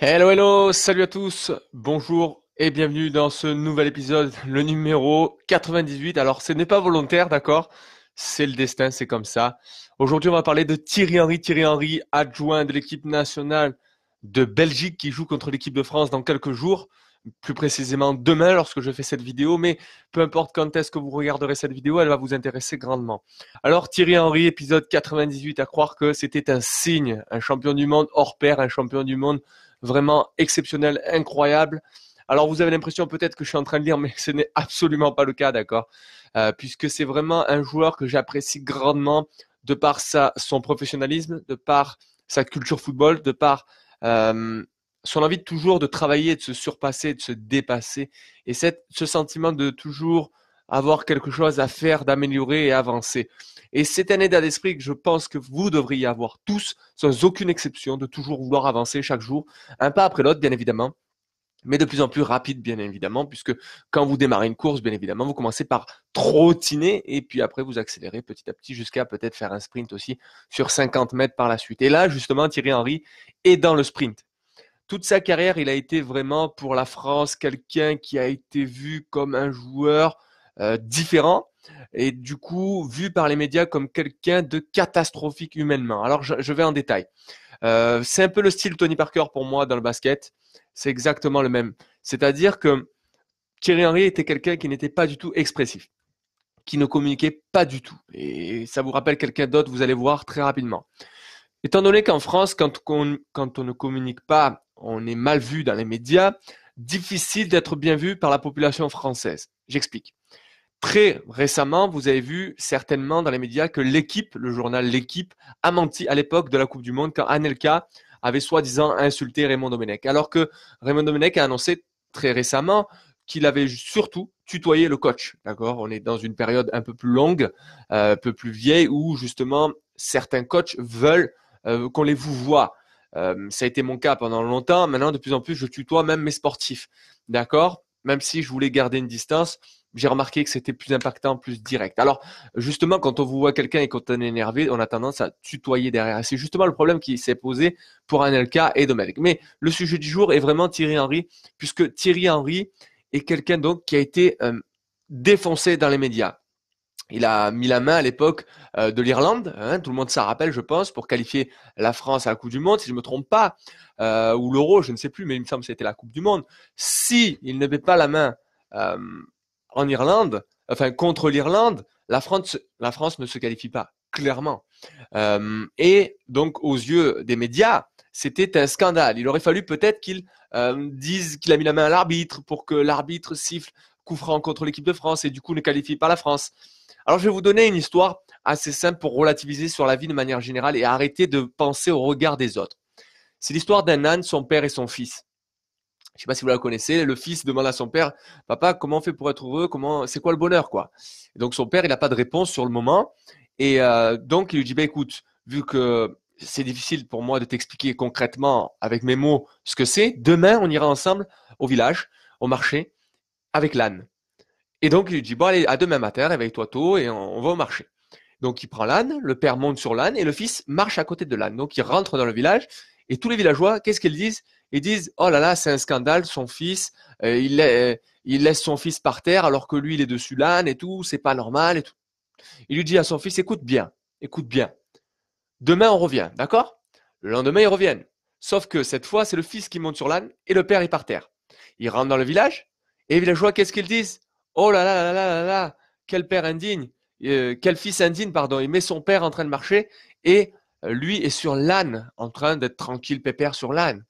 Hello, hello, salut à tous, bonjour et bienvenue dans ce nouvel épisode, le numéro 98. Alors, ce n'est pas volontaire, d'accord? C'est le destin, c'est comme ça. Aujourd'hui, on va parler de Thierry Henry, adjoint de l'équipe nationale de Belgique qui joue contre l'équipe de France dans quelques jours, plus précisément demain lorsque je fais cette vidéo, mais peu importe quand est-ce que vous regarderez cette vidéo, elle va vous intéresser grandement. Alors Thierry Henry, épisode 98, à croire que c'était un signe, un champion du monde hors pair, un champion du monde vraiment exceptionnel, incroyable. Alors vous avez l'impression peut-être que je suis en train de lire, mais ce n'est absolument pas le cas, d'accord, puisque c'est vraiment un joueur que j'apprécie grandement de par son professionnalisme, de par sa culture football, de par son envie de toujours de travailler, de se surpasser, de se dépasser. Et ce sentiment de toujours avoir quelque chose à faire, d'améliorer et avancer. Et c'est un état d'esprit que je pense que vous devriez avoir tous, sans aucune exception, de toujours vouloir avancer chaque jour, un pas après l'autre, bien évidemment, mais de plus en plus rapide, bien évidemment, puisque quand vous démarrez une course, bien évidemment, vous commencez par trottiner et puis après vous accélérez petit à petit jusqu'à peut-être faire un sprint aussi sur 50 mètres par la suite. Et là, justement, Thierry Henry est dans le sprint. Toute sa carrière, il a été vraiment pour la France quelqu'un qui a été vu comme un joueur différent et du coup vu par les médias comme quelqu'un de catastrophique humainement. Alors, je vais en détail. C'est un peu le style Tony Parker pour moi dans le basket. C'est exactement le même. C'est-à-dire que Thierry Henry était quelqu'un qui n'était pas du tout expressif, qui ne communiquait pas du tout. Et ça vous rappelle quelqu'un d'autre, vous allez voir très rapidement. Étant donné qu'en France, quand on ne communique pas, on est mal vu dans les médias, difficile d'être bien vu par la population française. J'explique. Très récemment, vous avez vu certainement dans les médias que L'Équipe, le journal L'Équipe, a menti à l'époque de la Coupe du Monde quand Anelka avait soi-disant insulté Raymond Domenech. Alors que Raymond Domenech a annoncé très récemment qu'il avait surtout tutoyé le coach. D'accord ? On est dans une période un peu plus longue, un peu plus vieille où justement certains coachs veulent qu'on les vouvoie. Ça a été mon cas pendant longtemps. Maintenant, de plus en plus, je tutoie même mes sportifs. D'accord ? Même si je voulais garder une distance, j'ai remarqué que c'était plus impactant, plus direct. Alors, justement, quand on vous voit quelqu'un et quand on est énervé, on a tendance à tutoyer derrière. C'est justement le problème qui s'est posé pour Anelka et Domenech. Mais le sujet du jour est vraiment Thierry Henry, puisque Thierry Henry est quelqu'un donc qui a été défoncé dans les médias. Il a mis la main à l'époque de l'Irlande, hein, tout le monde s'en rappelle, je pense, pour qualifier la France à la Coupe du Monde, si je ne me trompe pas, ou l'Euro, je ne sais plus, mais il me semble que c'était la Coupe du Monde. Si il ne met pas la main en Irlande, enfin contre l'Irlande, la France ne se qualifie pas, clairement. Et donc, aux yeux des médias, c'était un scandale. Il aurait fallu peut-être qu'il dise qu'il a mis la main à l'arbitre pour que l'arbitre siffle coup franc contre l'équipe de France et du coup ne qualifie pas la France. Alors, je vais vous donner une histoire assez simple pour relativiser sur la vie de manière générale et arrêter de penser au regard des autres. C'est l'histoire d'un âne, son père et son fils. Je ne sais pas si vous la connaissez. Le fils demande à son père, « Papa, comment on fait pour être heureux ? C'est quoi le bonheur ?» quoi. Et donc, son père, il n'a pas de réponse sur le moment. Et donc, il lui dit, « Écoute, vu que c'est difficile pour moi de t'expliquer concrètement avec mes mots ce que c'est, demain, on ira ensemble au village, au marché, avec l'âne. » Et donc, il lui dit, bon, allez, à demain matin, réveille-toi tôt et on va au marché. Donc, il prend l'âne, le père monte sur l'âne et le fils marche à côté de l'âne. Donc, il rentre dans le village et tous les villageois, qu'est-ce qu'ils disent? Ils disent, oh là là, c'est un scandale, son fils, il laisse son fils par terre alors que lui, il est dessus l'âne et tout, c'est pas normal et tout. Il lui dit à son fils, écoute bien. Demain, on revient, d'accord? Le lendemain, ils reviennent. Sauf que cette fois, c'est le fils qui monte sur l'âne et le père est par terre. Il rentre dans le village et les villageois, qu'est-ce qu'ils disent? Oh là là là là là là, quel père indigne, quel fils indigne, pardon. Il met son père en train de marcher et lui est sur l'âne, en train d'être tranquille, pépère sur l'âne.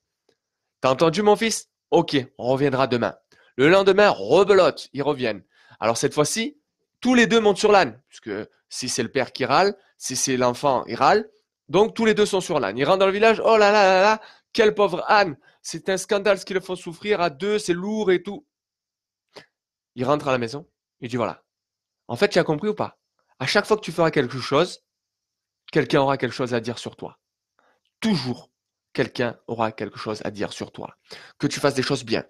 T'as entendu mon fils? Ok, on reviendra demain. Le lendemain, rebelote, ils reviennent. Alors cette fois-ci, tous les deux montent sur l'âne, puisque si c'est le père qui râle, si c'est l'enfant, il râle. Donc tous les deux sont sur l'âne. Ils rentrent dans le village, oh là là là là, quel pauvre âne, c'est un scandale ce qu'ils le font souffrir à deux, c'est lourd et tout. Il rentre à la maison, il dit voilà. En fait, tu as compris ou pas? À chaque fois que tu feras quelque chose, quelqu'un aura quelque chose à dire sur toi. Toujours, quelqu'un aura quelque chose à dire sur toi. Que tu fasses des choses bien,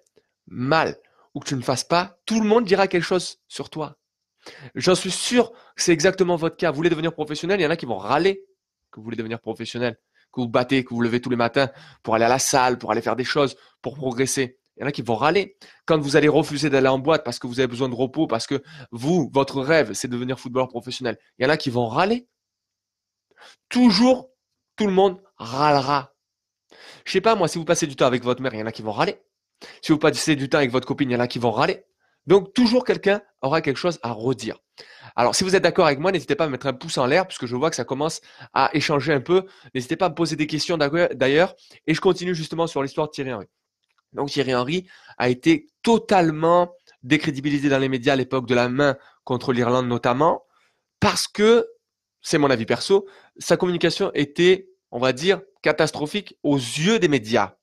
mal, ou que tu ne fasses pas, tout le monde dira quelque chose sur toi. J'en suis sûr que c'est exactement votre cas. Vous voulez devenir professionnel, il y en a qui vont râler que vous voulez devenir professionnel. que vous battez, que vous levez tous les matins pour aller à la salle, pour aller faire des choses, pour progresser. Il y en a qui vont râler. Quand vous allez refuser d'aller en boîte parce que vous avez besoin de repos, parce que vous, votre rêve, c'est de devenir footballeur professionnel, il y en a qui vont râler. Toujours, tout le monde râlera. Je sais pas, moi, si vous passez du temps avec votre mère, il y en a qui vont râler. Si vous passez du temps avec votre copine, il y en a qui vont râler. Donc, toujours quelqu'un aura quelque chose à redire. Alors, si vous êtes d'accord avec moi, n'hésitez pas à mettre un pouce en l'air puisque je vois que ça commence à échanger un peu. N'hésitez pas à me poser des questions d'ailleurs. Et je continue justement sur l'histoire de Thierry Henry. Donc, Thierry Henry a été totalement décrédibilisé dans les médias à l'époque de la main contre l'Irlande notamment parce que, c'est mon avis perso, sa communication était, on va dire, catastrophique aux yeux des médias.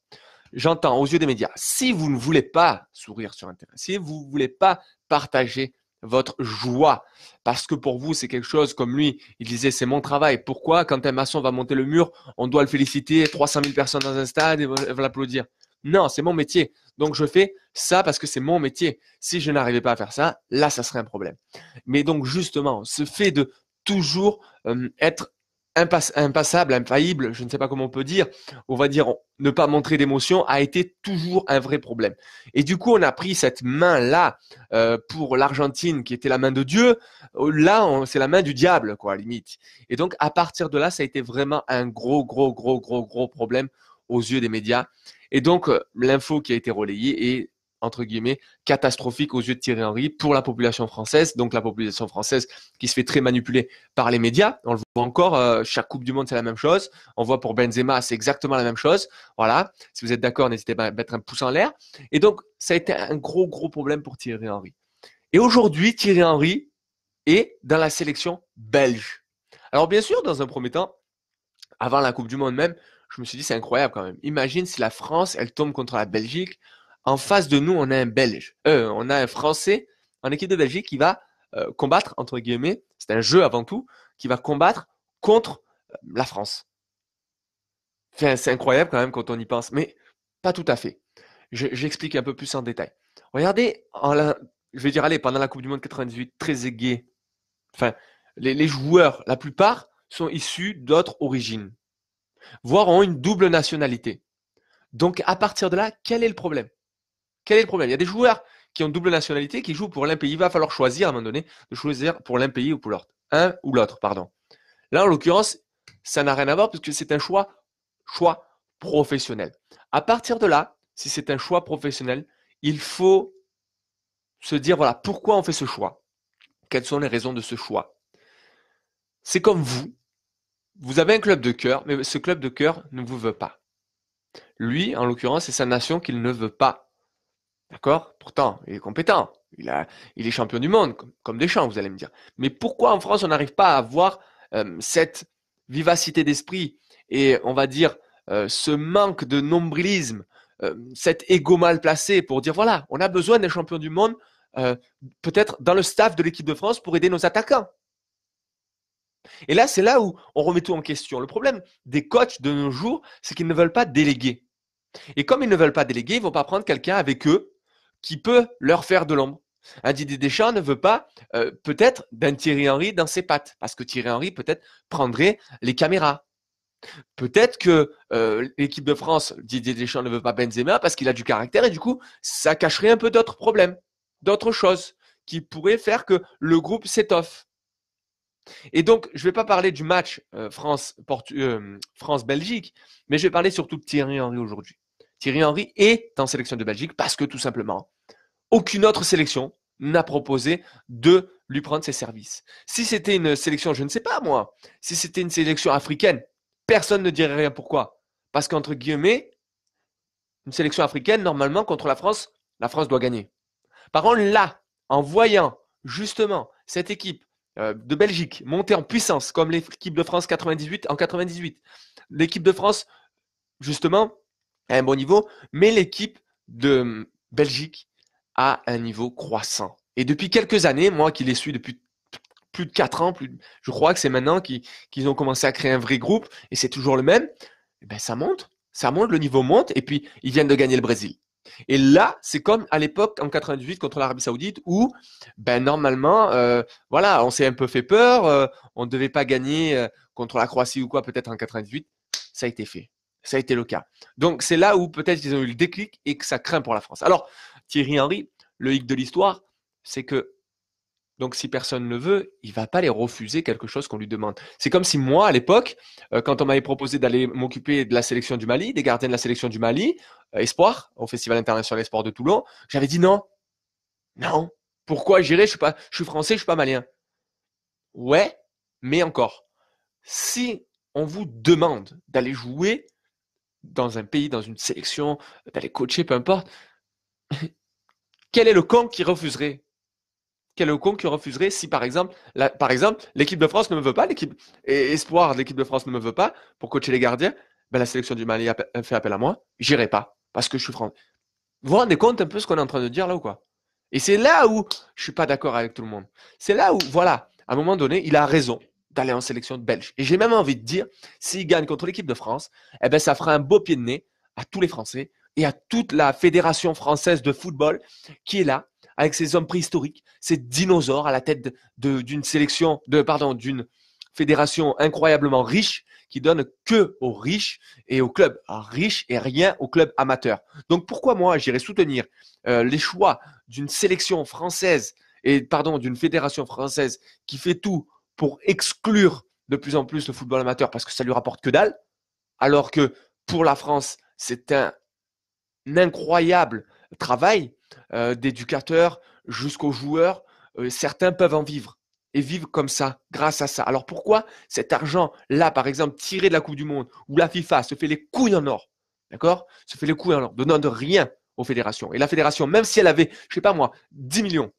J'entends aux yeux des médias. Si vous ne voulez pas sourire sur Internet, si vous ne voulez pas partager votre joie, parce que pour vous, c'est quelque chose comme lui, il disait, c'est mon travail. Pourquoi, quand un maçon va monter le mur, on doit le féliciter, 300 000 personnes dans un stade et vont l'applaudir? Non, c'est mon métier. Donc, je fais ça parce que c'est mon métier. Si je n'arrivais pas à faire ça, là, ça serait un problème. Mais donc, justement, ce fait de toujours être impassable, infaillible, je ne sais pas comment on peut dire, on va dire ne pas montrer d'émotion, a été toujours un vrai problème. Et du coup, on a pris cette main-là pour l'Argentine qui était la main de Dieu. Là, c'est la main du diable, quoi, limite. Et donc, à partir de là, ça a été vraiment un gros problème aux yeux des médias. Et donc, l'info qui a été relayée est, entre guillemets, catastrophique aux yeux de Thierry Henry pour la population française. Donc, la population française qui se fait très manipuler par les médias. On le voit encore, chaque Coupe du Monde, c'est la même chose. On voit pour Benzema, c'est exactement la même chose. Voilà. Si vous êtes d'accord, n'hésitez pas à mettre un pouce en l'air. Et donc, ça a été un gros problème pour Thierry Henry. Et aujourd'hui, Thierry Henry est dans la sélection belge. Alors, bien sûr, dans un premier temps, avant la Coupe du Monde même, je me suis dit, c'est incroyable quand même. Imagine si la France, elle tombe contre la Belgique. En face de nous, on a un Belge, on a un Français en équipe de Belgique qui va combattre, entre guillemets, c'est un jeu avant tout, qui va combattre contre la France. Enfin, c'est incroyable quand même quand on y pense, mais pas tout à fait. J'explique un peu plus en détail. Regardez, pendant la Coupe du Monde 98, Trezeguet, enfin, les joueurs, la plupart, sont issus d'autres origines, voire ont une double nationalité. Donc, à partir de là, quel est le problème ? Quel est le problème ? Il y a des joueurs qui ont double nationalité, qui jouent pour l'un pays. Il va falloir choisir à un moment donné de choisir pour l'un pays ou pour l'autre. Un ou l'autre, pardon. Là, en l'occurrence, ça n'a rien à voir parce que c'est un choix professionnel. À partir de là, si c'est un choix professionnel, il faut se dire, voilà, pourquoi on fait ce choix ? Quelles sont les raisons de ce choix ? C'est comme vous. Vous avez un club de cœur, mais ce club de cœur ne vous veut pas. Lui, en l'occurrence, c'est sa nation qu'il ne veut pas. D'accord ? Pourtant, il est compétent. Il est champion du monde, comme Deschamps, vous allez me dire. Mais pourquoi en France, on n'arrive pas à avoir cette vivacité d'esprit et, on va dire, ce manque de nombrilisme, cet égo mal placé pour dire, voilà, on a besoin des champions du monde, peut-être dans le staff de l'équipe de France pour aider nos attaquants. Et là, c'est là où on remet tout en question. Le problème des coachs de nos jours, c'est qu'ils ne veulent pas déléguer. Et comme ils ne veulent pas déléguer, ils ne vont pas prendre quelqu'un avec eux qui peut leur faire de l'ombre. Un Didier Deschamps ne veut pas peut-être d'un Thierry Henry dans ses pattes parce que Thierry Henry peut-être prendrait les caméras. Peut-être que l'équipe de France, Didier Deschamps ne veut pas Benzema parce qu'il a du caractère et du coup, ça cacherait un peu d'autres problèmes, d'autres choses qui pourraient faire que le groupe s'étoffe. Et donc, je ne vais pas parler du match France-Belgique, mais je vais parler surtout de Thierry Henry aujourd'hui. Thierry Henry est en sélection de Belgique parce que tout simplement, aucune autre sélection n'a proposé de lui prendre ses services. Si c'était une sélection, je ne sais pas moi, si c'était une sélection africaine, personne ne dirait rien. Pourquoi ? Parce qu'entre guillemets, une sélection africaine, normalement, contre la France doit gagner. Par contre, là, en voyant justement cette équipe de Belgique montée en puissance comme l'équipe de France 98 en 98, l'équipe de France justement à un bon niveau, mais l'équipe de Belgique a un niveau croissant. Et depuis quelques années, moi qui les suis depuis plus de 4 ans, je crois que c'est maintenant qu'ils ont commencé à créer un vrai groupe et c'est toujours le même, et ben ça monte, le niveau monte et puis ils viennent de gagner le Brésil. Et là, c'est comme à l'époque en 98 contre l'Arabie Saoudite où, ben normalement, voilà, on s'est un peu fait peur, on ne devait pas gagner contre la Croatie ou quoi peut-être en 98. ça a été fait. Ça a été le cas. Donc, c'est là où peut-être ils ont eu le déclic et que ça craint pour la France. Alors, Thierry Henry, le hic de l'histoire, c'est que donc, si personne ne veut, il ne va pas les refuser quelque chose qu'on lui demande. C'est comme si moi, à l'époque, quand on m'avait proposé d'aller m'occuper de la sélection du Mali, des gardiens de la sélection du Mali, Espoir, au Festival International Espoir de Toulon, j'avais dit non. Non. Pourquoi j'irais? Je suis français, je ne suis pas malien. Ouais, mais encore. Si on vous demande d'aller jouer dans un pays, dans une sélection, d'aller coacher, peu importe, quel est le con qui refuserait? Quel est le con qui refuserait si, par exemple, l'équipe de France ne me veut pas, l'équipe espoir de l'équipe de France ne me veut pas pour coacher les gardiens, ben, la sélection du Mali fait appel à moi, j'irai pas parce que je suis français. Vous vous rendez compte un peu ce qu'on est en train de dire là ou quoi? Et c'est là où je suis pas d'accord avec tout le monde. C'est là où, voilà, à un moment donné, il a raison d'aller en sélection belge. Et j'ai même envie de dire, s'il gagne contre l'équipe de France, eh ben, ça fera un beau pied de nez à tous les Français et à toute la Fédération française de football qui est là, avec ces hommes préhistoriques, ces dinosaures à la tête d'une fédération incroyablement riche qui donne que aux riches et aux clubs riches et rien aux clubs amateurs. Donc pourquoi moi j'irais soutenir les choix d'une sélection française et d'une fédération française qui fait tout pour exclure de plus en plus le football amateur parce que ça lui rapporte que dalle, alors que pour la France c'est un incroyable travail d'éducateurs jusqu'aux joueurs, certains peuvent en vivre et vivent comme ça, grâce à ça. Alors pourquoi cet argent-là, par exemple, tiré de la Coupe du Monde, où la FIFA se fait les couilles en or, d'accord, se fait les couilles en or, donnant de rien aux fédérations. Et la fédération, même si elle avait, je ne sais pas moi, 10 millions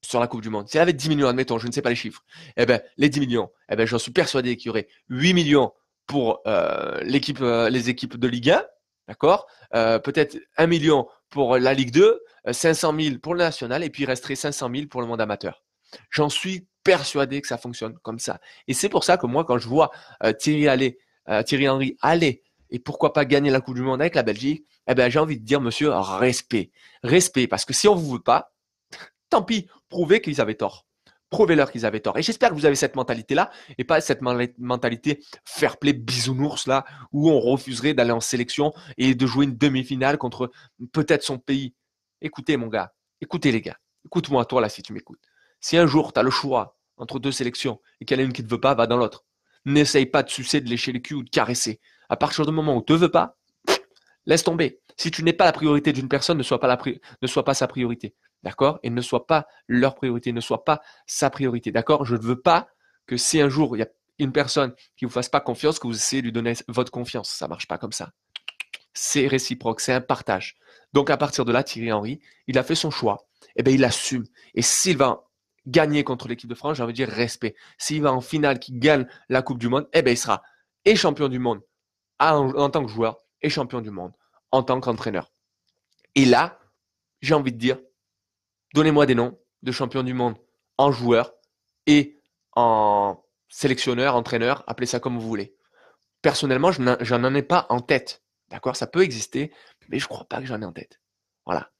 sur la Coupe du Monde, si elle avait 10 millions, admettons, je ne sais pas les chiffres, eh bien, les 10 millions, eh bien, j'en suis persuadé qu'il y aurait 8 millions pour les équipes de Ligue 1, d'accord, peut-être 1 million pour la Ligue 2, 500 000 pour le National et puis il resterait 500 000 pour le monde amateur. J'en suis persuadé que ça fonctionne comme ça. Et c'est pour ça que moi, quand je vois Thierry Henry aller et pourquoi pas gagner la Coupe du Monde avec la Belgique, eh ben, j'ai envie de dire, monsieur, respect. Respect, parce que si on ne vous veut pas, tant pis, prouvez qu'ils avaient tort. Prouvez-leur qu'ils avaient tort. Et j'espère que vous avez cette mentalité-là et pas cette mentalité fair-play bisounours là où on refuserait d'aller en sélection et de jouer une demi-finale contre peut-être son pays. Écoutez mon gars, écoutez les gars, écoute-moi toi là si tu m'écoutes. Si un jour tu as le choix entre deux sélections et qu'il y en a une qui ne te veut pas, va dans l'autre. N'essaye pas de sucer, de lécher le cul ou de caresser. À partir du moment où tu ne veux pas, laisse tomber. Si tu n'es pas la priorité d'une personne, ne sois pas sa priorité. D'accord? Et ne sois pas leur priorité, ne sois pas sa priorité. D'accord? Je ne veux pas que si un jour, il y a une personne qui ne vous fasse pas confiance, que vous essayez de lui donner votre confiance. Ça ne marche pas comme ça. C'est réciproque, c'est un partage. Donc, à partir de là, Thierry Henry, il a fait son choix. Eh bien, il assume. Et s'il va gagner contre l'équipe de France, j'ai envie de dire respect. S'il va en finale, qu'il gagne la Coupe du Monde, eh bien, il sera et champion du monde en tant que joueur et champion du monde en tant qu'entraîneur. Et là, j'ai envie de dire, donnez-moi des noms de champions du monde en joueur et en sélectionneur, entraîneur, appelez ça comme vous voulez. Personnellement, je n'en ai pas en tête. D'accord, ça peut exister, mais je ne crois pas que j'en ai en tête. Voilà.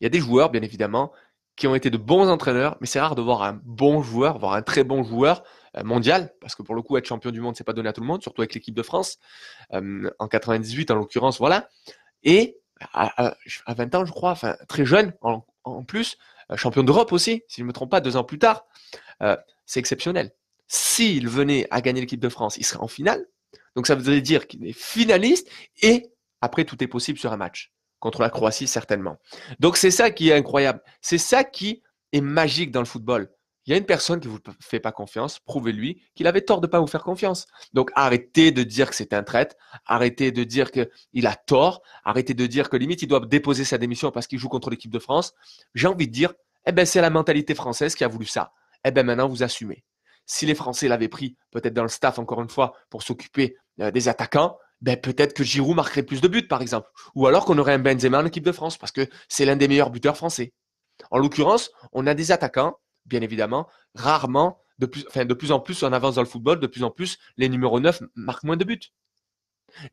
Il y a des joueurs, bien évidemment, qui ont été de bons entraîneurs, mais c'est rare de voir un bon joueur, voire un très bon joueur mondial, parce que pour le coup, être champion du monde, ce n'est pas donné à tout le monde, surtout avec l'équipe de France, en 98 en l'occurrence, voilà. Et à 20 ans, je crois, enfin très jeune en plus, champion d'Europe aussi, si je ne me trompe pas, 2 ans plus tard, c'est exceptionnel. S'il venait à gagner l'équipe de France, il serait en finale, donc ça voudrait dire qu'il est finaliste et après, tout est possible sur un match. Contre la Croatie, certainement. Donc, c'est ça qui est incroyable. C'est ça qui est magique dans le football. Il y a une personne qui ne vous fait pas confiance, prouvez-lui qu'il avait tort de ne pas vous faire confiance. Donc, arrêtez de dire que c'est un traître, arrêtez de dire qu'il a tort, arrêtez de dire que limite, il doit déposer sa démission parce qu'il joue contre l'équipe de France. J'ai envie de dire, eh ben, c'est la mentalité française qui a voulu ça. Eh ben, maintenant, vous assumez. Si les Français l'avaient pris, peut-être dans le staff, encore une fois, pour s'occuper des attaquants, ben, peut-être que Giroud marquerait plus de buts, par exemple. Ou alors qu'on aurait un Benzema en équipe de France, parce que c'est l'un des meilleurs buteurs français. En l'occurrence, on a des attaquants, bien évidemment, rarement, de plus en plus, on avance dans le football, de plus en plus, les numéros 9 marquent moins de buts.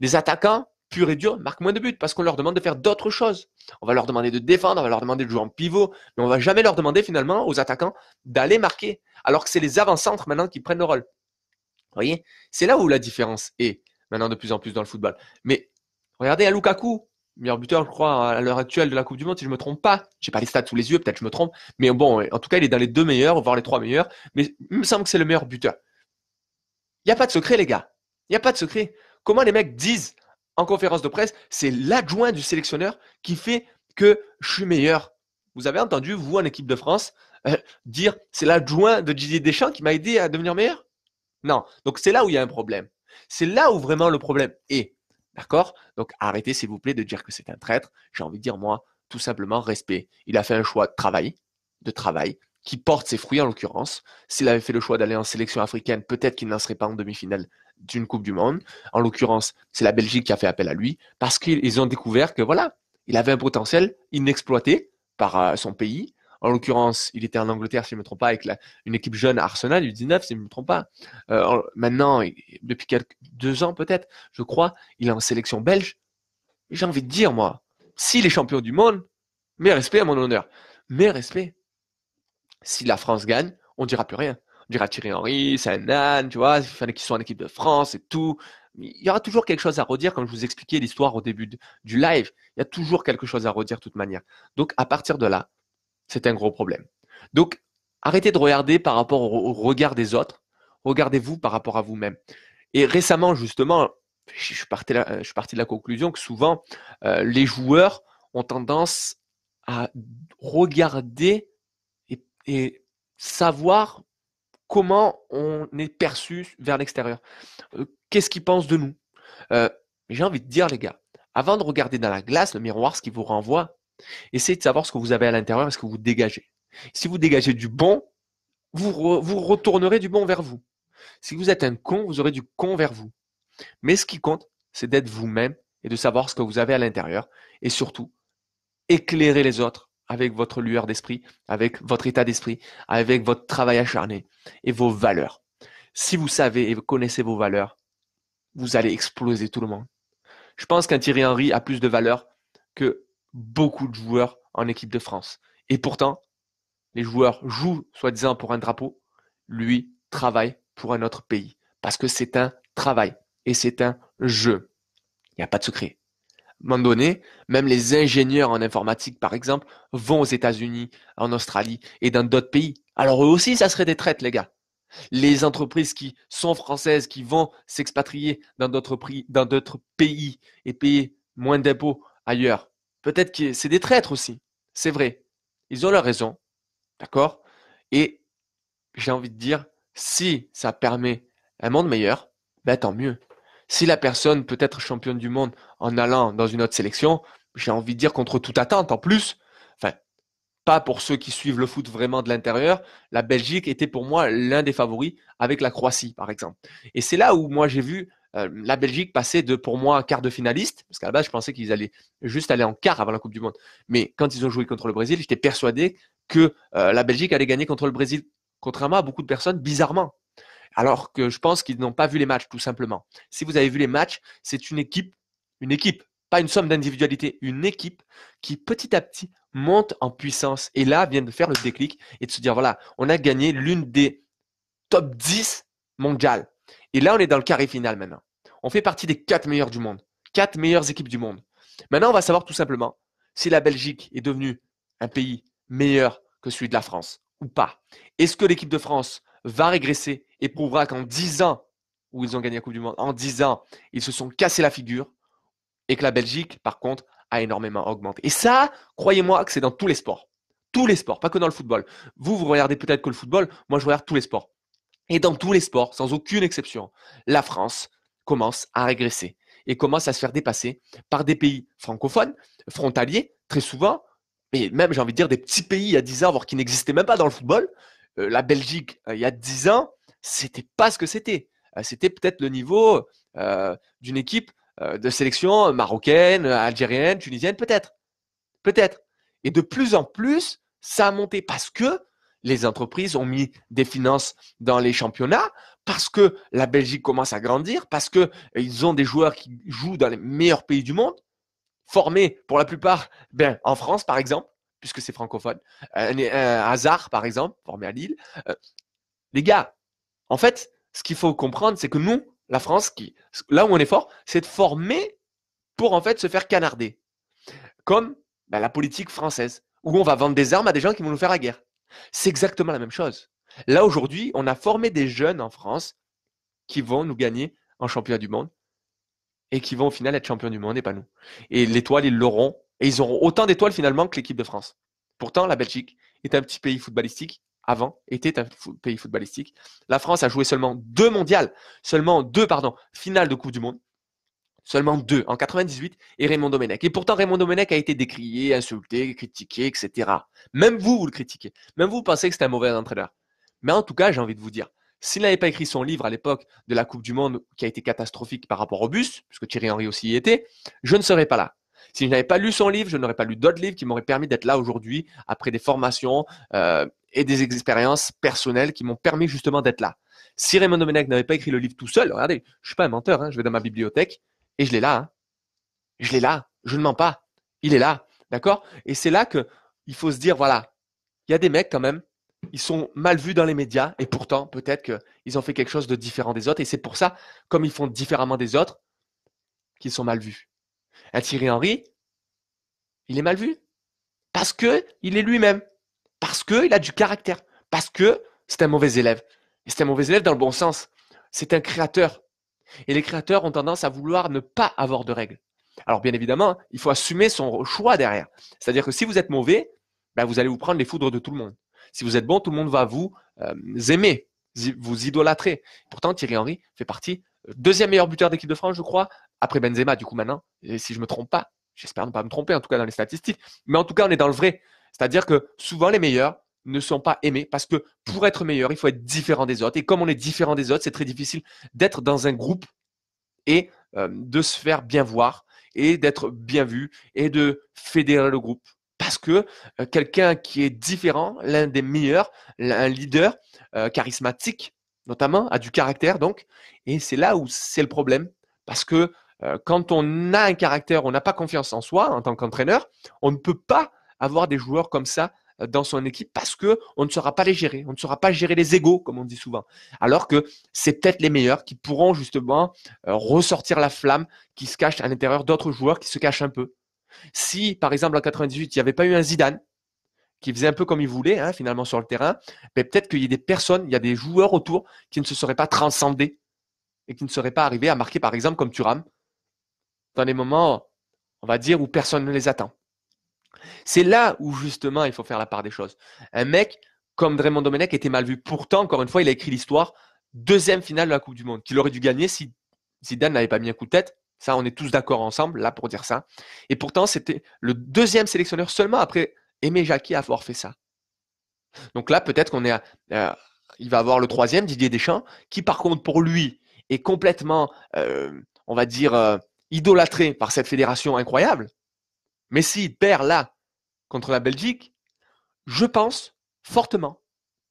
Les attaquants, purs et durs, marquent moins de buts, parce qu'on leur demande de faire d'autres choses. On va leur demander de défendre, on va leur demander de jouer en pivot, mais on ne va jamais leur demander, finalement, aux attaquants d'aller marquer, alors que c'est les avant-centres, maintenant, qui prennent le rôle. Vous voyez? C'est là où la différence est. maintenant de plus en plus dans le football. Mais regardez à Lukaku, meilleur buteur, je crois, à l'heure actuelle de la Coupe du Monde, si je ne me trompe pas. Je n'ai pas les stats sous les yeux, peut-être je me trompe. Mais bon, en tout cas, il est dans les deux meilleurs, voire les trois meilleurs. Mais il me semble que c'est le meilleur buteur. Il n'y a pas de secret, les gars. Il n'y a pas de secret. Comment les mecs disent en conférence de presse, c'est l'adjoint du sélectionneur qui fait que je suis meilleur. Vous avez entendu, vous, en équipe de France, dire c'est l'adjoint de Didier Deschamps qui m'a aidé à devenir meilleur? Non. Donc, c'est là où il y a un problème. C'est là où vraiment le problème est. D'accord? Donc, arrêtez, s'il vous plaît, de dire que c'est un traître. J'ai envie de dire, moi, tout simplement, respect. Il a fait un choix de travail, qui porte ses fruits en l'occurrence. S'il avait fait le choix d'aller en sélection africaine, peut-être qu'il n'en serait pas en demi-finale d'une Coupe du Monde. En l'occurrence, c'est la Belgique qui a fait appel à lui parce qu'ils ont découvert que, voilà, il avait un potentiel inexploité par son pays. En l'occurrence, il était en Angleterre, si je ne me trompe pas, avec une équipe jeune à Arsenal, U19, si je ne me trompe pas. Maintenant, depuis deux ans peut-être, je crois, il est en sélection belge. J'ai envie de dire, moi, s'il est champion du monde, mes respects à mon honneur. Mes respects. Si la France gagne, on ne dira plus rien. On dira Thierry Henry, c'est un âne, tu vois, il fallait qu'ils soient en équipe de France et tout. Il y aura toujours quelque chose à redire, comme je vous expliquais l'histoire au début du live. Il y a toujours quelque chose à redire de toute manière. Donc, à partir de là, c'est un gros problème. Donc, arrêtez de regarder par rapport au regard des autres. Regardez-vous par rapport à vous-même. Et récemment, justement, je suis parti de la conclusion que souvent, les joueurs ont tendance à regarder et savoir comment on est perçu vers l'extérieur. Qu'est-ce qu'ils pensent de nous? J'ai envie de dire, les gars, avant de regarder dans la glace, le miroir, ce qui vous renvoie, essayez de savoir ce que vous avez à l'intérieur et ce que vous dégagez. Si vous dégagez du bon, vous retournerez du bon vers vous. Si vous êtes un con, vous aurez du con vers vous. Mais ce qui compte, c'est d'être vous-même et de savoir ce que vous avez à l'intérieur et surtout, éclairer les autres avec votre lueur d'esprit, avec votre état d'esprit, avec votre travail acharné et vos valeurs. Si vous savez et connaissez vos valeurs, vous allez exploser tout le monde. Je pense qu'un Thierry Henry a plus de valeurs que beaucoup de joueurs en équipe de France. Et pourtant, les joueurs jouent soi-disant pour un drapeau, lui travaille pour un autre pays. Parce que c'est un travail et c'est un jeu. Il n'y a pas de secret. À un moment donné, même les ingénieurs en informatique, par exemple, vont aux États-Unis, en Australie et dans d'autres pays. Alors eux aussi, ça serait des traites, les gars. Les entreprises qui sont françaises, qui vont s'expatrier dans d'autres pays et payer moins d'impôts ailleurs, peut-être que c'est des traîtres aussi. C'est vrai. Ils ont leur raison. D'accord? Et j'ai envie de dire, si ça permet un monde meilleur, ben tant mieux. Si la personne peut être championne du monde en allant dans une autre sélection, j'ai envie de dire contre toute attente en plus. Enfin, pas pour ceux qui suivent le foot vraiment de l'intérieur. La Belgique était pour moi l'un des favoris avec la Croatie, par exemple. Et c'est là où moi j'ai vu la Belgique passait de, pour moi, quart de finaliste, parce qu'à la base, je pensais qu'ils allaient juste aller en quart avant la Coupe du Monde. Mais quand ils ont joué contre le Brésil, j'étais persuadé que la Belgique allait gagner contre le Brésil, contrairement à beaucoup de personnes, bizarrement. Alors que je pense qu'ils n'ont pas vu les matchs, tout simplement. Si vous avez vu les matchs, c'est une équipe, pas une somme d'individualités, une équipe qui, petit à petit, monte en puissance. Et là, vient de faire le déclic et de se dire, voilà, on a gagné l'une des top 10 mondiales. Et là, on est dans le carré final maintenant. On fait partie des 4 meilleurs du monde. 4 meilleures équipes du monde. Maintenant, on va savoir tout simplement si la Belgique est devenue un pays meilleur que celui de la France ou pas. Est-ce que l'équipe de France va régresser et prouvera qu'en 10 ans, où ils ont gagné la Coupe du Monde, en 10 ans, ils se sont cassés la figure et que la Belgique, par contre, a énormément augmenté. Et ça, croyez-moi que c'est dans tous les sports. Tous les sports, pas que dans le football. Vous regardez peut-être que le football, moi je regarde tous les sports. Et dans tous les sports, sans aucune exception, la France commence à régresser et commence à se faire dépasser par des pays francophones, frontaliers, très souvent, mais même, j'ai envie de dire, des petits pays il y a 10 ans, voire qui n'existaient même pas dans le football. La Belgique, il y a 10 ans, c'était pas ce que c'était. C'était peut-être le niveau d'une équipe de sélection marocaine, algérienne, tunisienne, peut-être. Peut-être. Et de plus en plus, ça a monté parce que les entreprises ont mis des finances dans les championnats parce que la Belgique commence à grandir, parce qu'ils ont des joueurs qui jouent dans les meilleurs pays du monde, formés pour la plupart en France, par exemple, puisque c'est francophone. Hazard, par exemple, formé à Lille. Les gars, en fait, ce qu'il faut comprendre, c'est que nous, La France, là où on est fort, c'est de former pour en fait se faire canarder. Comme la politique française, où on va vendre des armes à des gens qui vont nous faire la guerre. C'est exactement la même chose. Là, aujourd'hui, on a formé des jeunes en France qui vont nous gagner en championnat du monde et qui vont au final être champions du monde et pas nous. Et l'étoile, ils l'auront. Et ils auront autant d'étoiles finalement que l'équipe de France. Pourtant, la Belgique est un petit pays footballistique. Était un pays footballistique. La France a joué seulement 2 mondiales. Seulement 2 finales de Coupe du Monde. Seulement 2 en 1998 et Raymond Domenech. Et pourtant, Raymond Domenech a été décrié, insulté, critiqué, etc. Même vous le critiquez. Même vous pensez que c'est un mauvais entraîneur. Mais en tout cas, j'ai envie de vous dire, s'il n'avait pas écrit son livre à l'époque de la Coupe du Monde qui a été catastrophique par rapport au bus, puisque Thierry Henry aussi y était, je ne serais pas là. Si je n'avais pas lu son livre, je n'aurais pas lu d'autres livres qui m'auraient permis d'être là aujourd'hui après des formations et des expériences personnelles qui m'ont permis justement d'être là. Si Raymond Domenech n'avait pas écrit le livre tout seul, regardez, je ne suis pas un menteur, je vais dans ma bibliothèque et je l'ai là. Je l'ai là, je ne mens pas, il est là, d'accord? Et c'est là qu'il faut se dire, voilà, il y a des mecs quand même, ils sont mal vus dans les médias et pourtant peut-être qu'ils ont fait quelque chose de différent des autres et c'est pour ça, comme ils font différemment des autres, qu'ils sont mal vus. Un Thierry Henry, il est mal vu parce qu'il est lui-même, parce qu'il a du caractère, parce que c'est un mauvais élève. Et c'est un mauvais élève dans le bon sens. C'est un créateur. Et les créateurs ont tendance à vouloir ne pas avoir de règles. Alors bien évidemment, il faut assumer son choix derrière. C'est-à-dire que si vous êtes mauvais, vous allez vous prendre les foudres de tout le monde. Si vous êtes bon, tout le monde va vous aimer, vous idolâtrer. Pourtant, Thierry Henry fait partie, 2e meilleur buteur d'équipe de France, je crois, après Benzema, du coup, maintenant, et si je ne me trompe pas, j'espère ne pas me tromper, en tout cas dans les statistiques, mais en tout cas, on est dans le vrai. C'est-à-dire que souvent, les meilleurs ne sont pas aimés parce que pour être meilleur, il faut être différent des autres. Et comme on est différent des autres, c'est très difficile d'être dans un groupe et de se faire bien voir et d'être bien vu et de fédérer le groupe. Parce que quelqu'un qui est différent, l'un des meilleurs, un leader charismatique, notamment, a du caractère, donc, et c'est là où c'est le problème. Parce que quand on a un caractère, on n'a pas confiance en soi en tant qu'entraîneur, on ne peut pas avoir des joueurs comme ça dans son équipe parce qu'on ne saura pas les gérer, on ne saura pas gérer les égos, comme on dit souvent. Alors que c'est peut-être les meilleurs qui pourront justement ressortir la flamme qui se cache à l'intérieur d'autres joueurs qui se cachent un peu. Si, par exemple, en 98, il n'y avait pas eu un Zidane qui faisait un peu comme il voulait finalement sur le terrain, mais peut-être qu'il y a des personnes, il y a des joueurs autour qui ne se seraient pas transcendés et qui ne seraient pas arrivés à marquer, par exemple, comme Thuram, dans les moments, on va dire, où personne ne les attend. C'est là où, justement, il faut faire la part des choses. Un mec comme Raymond Domenech était mal vu. Pourtant, encore une fois, il a écrit l'histoire, 2e finale de la Coupe du Monde, qu'il aurait dû gagner si Zidane n'avait pas mis un coup de tête. Ça, on est tous d'accord ensemble, là, pour dire ça. Et pourtant, c'était le 2e sélectionneur seulement après Aimé Jacquet à avoir fait ça. Donc là, peut-être qu'on est il va avoir le 3e, Didier Deschamps, qui, par contre, pour lui, est complètement, on va dire, idolâtré par cette fédération incroyable. Mais s'il perd là, contre la Belgique, je pense fortement